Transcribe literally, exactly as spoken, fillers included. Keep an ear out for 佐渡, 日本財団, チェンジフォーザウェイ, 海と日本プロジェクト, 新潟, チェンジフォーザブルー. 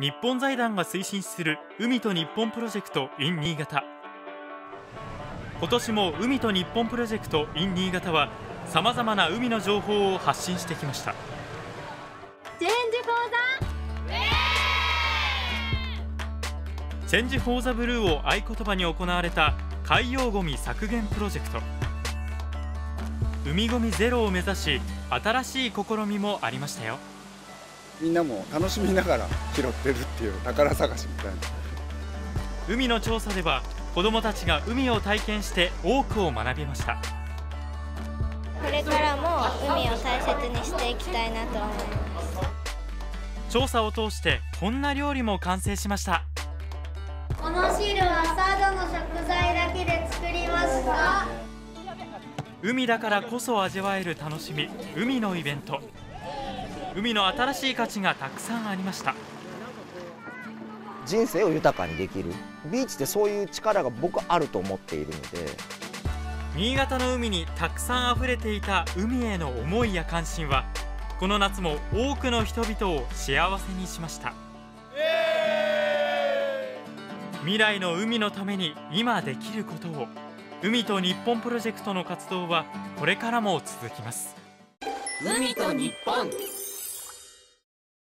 日本財団が推進する海と日本プロジェクト in 新潟。今年も海と日本プロジェクト in 新潟はさまざまな海の情報を発信してきました。チェンジフォーザウェイ。チェンジフォーザブルーを合言葉に行われた海洋ごみ削減プロジェクト。海ごみゼロを目指し新しい試みもありましたよ。みんなも楽しみながら拾ってるっていう宝探しみたいな。海の調査では子どもたちが海を体験して多くを学びました。これからも海を大切にしていきたいなと思います。調査を通してこんな料理も完成しました。この汁は佐渡の食材だけで作りました。海だからこそ味わえる楽しみ、海のイベント。海の新しい価値がたくさんありました。人生を豊かにできるビーチってそういう力が僕あると思っているので、新潟の海にたくさんあふれていた海への思いや関心はこの夏も多くの人々を幸せにしました。えー、未来の海のために今できることを、海と日本プロジェクトの活動はこれからも続きます。海と日本。